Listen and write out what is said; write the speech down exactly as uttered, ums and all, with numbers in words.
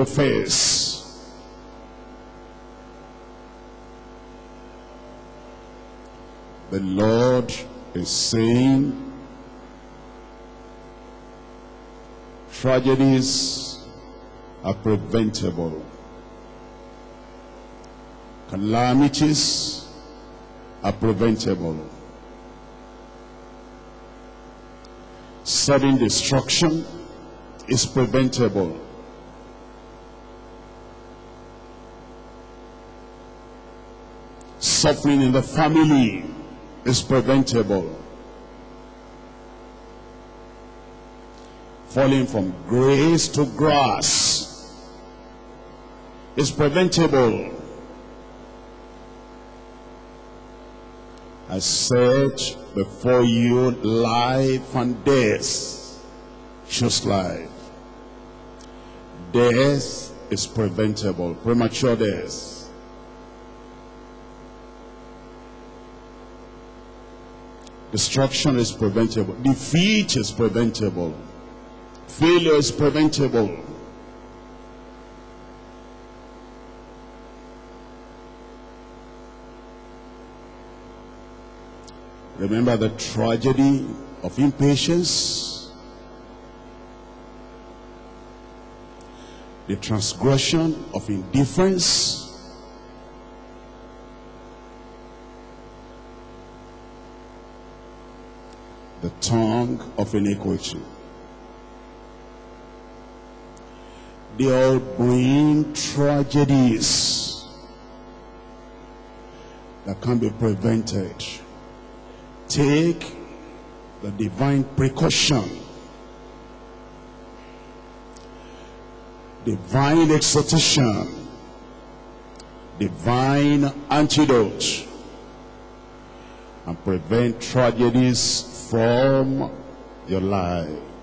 your face. The Lord is saying, tragedies are preventable. Calamities are preventable. Sudden destruction is preventable. Suffering in the family is preventable. Falling from grace to grass is preventable. I said before you, life and death. Choose life. Death is preventable. Premature death. Destruction is preventable. Defeat is preventable. Failure is preventable. Remember the tragedy of impatience, the transgression of indifference, the tongue of iniquity. They all bring tragedies that can be prevented. Take the divine precaution, divine exhortation, divine antidote, and prevent tragedies from your life.